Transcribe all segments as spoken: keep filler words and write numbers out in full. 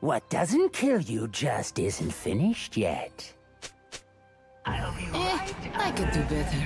What doesn't kill you just isn't finished yet. I'll be right eh, I could do better.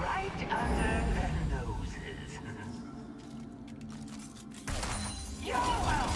right under their noses. You're welcome.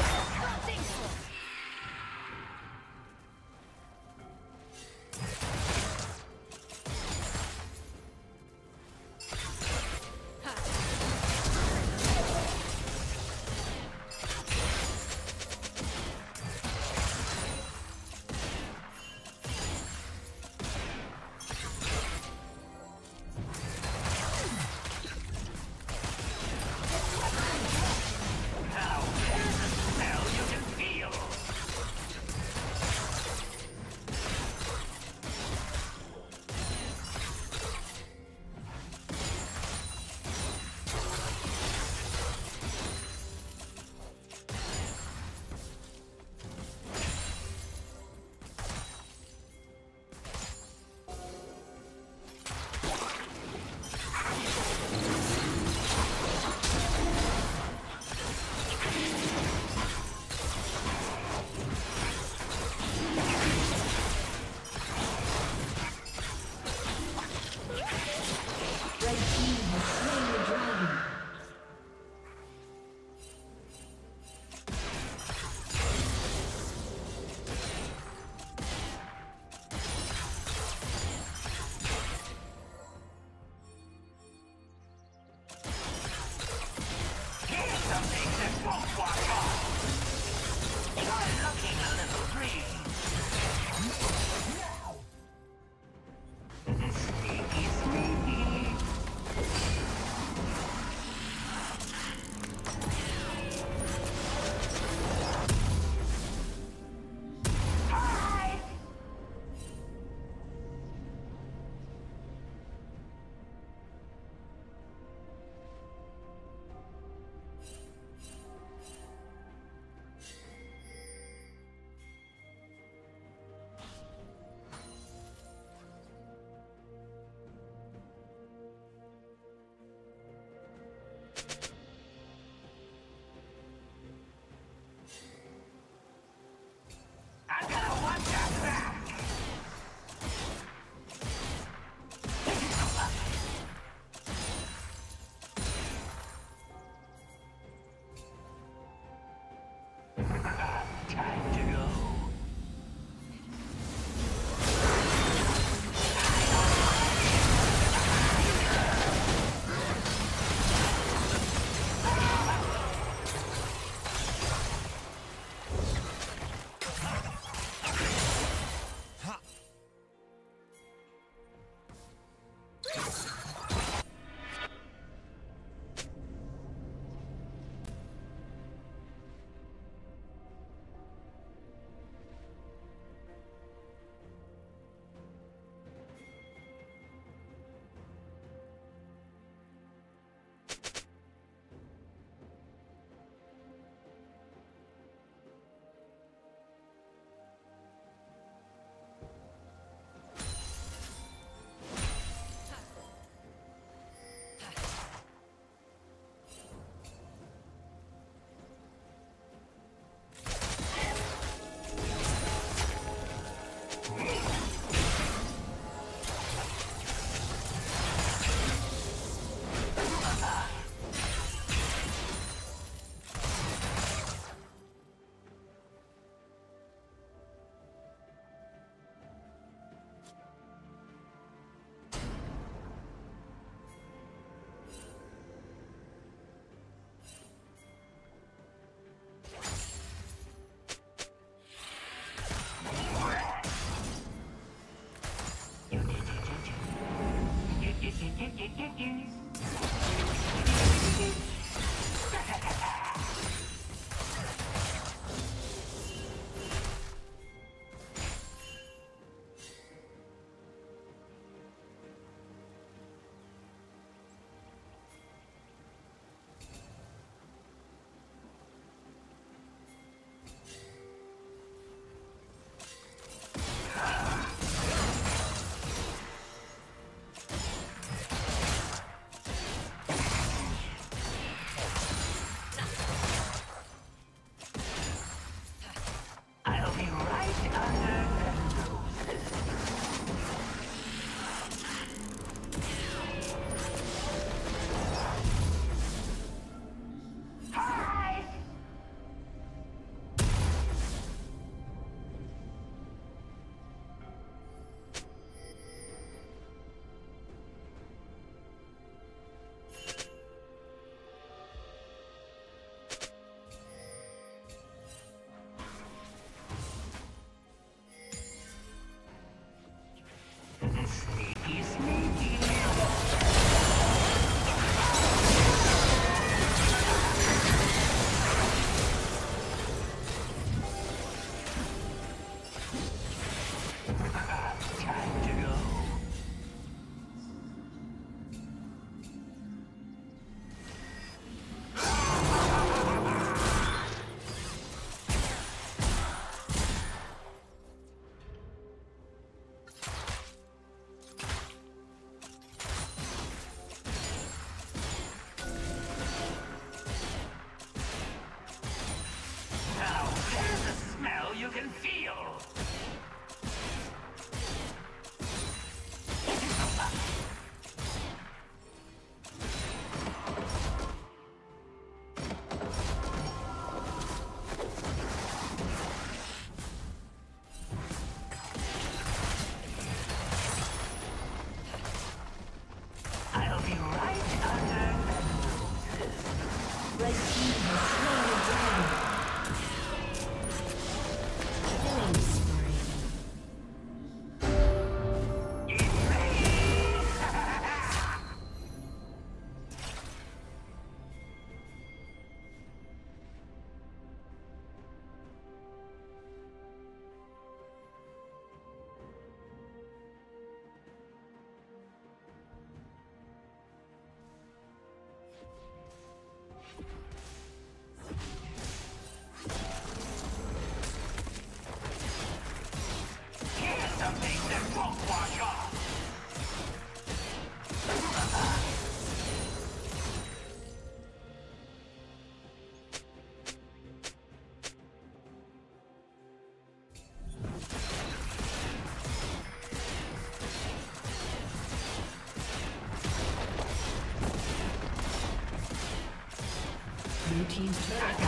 Blue team's turret has been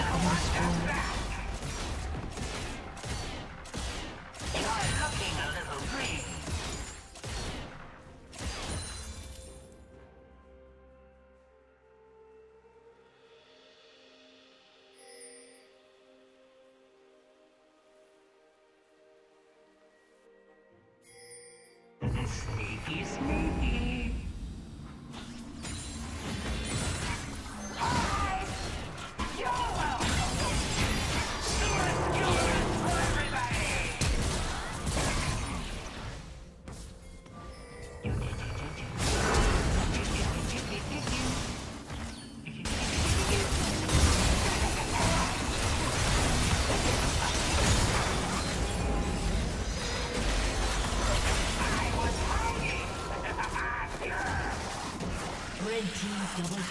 destroyed. Sneaky, sneaky. Hi! You're welcome! Let's do it for everybody. Double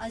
A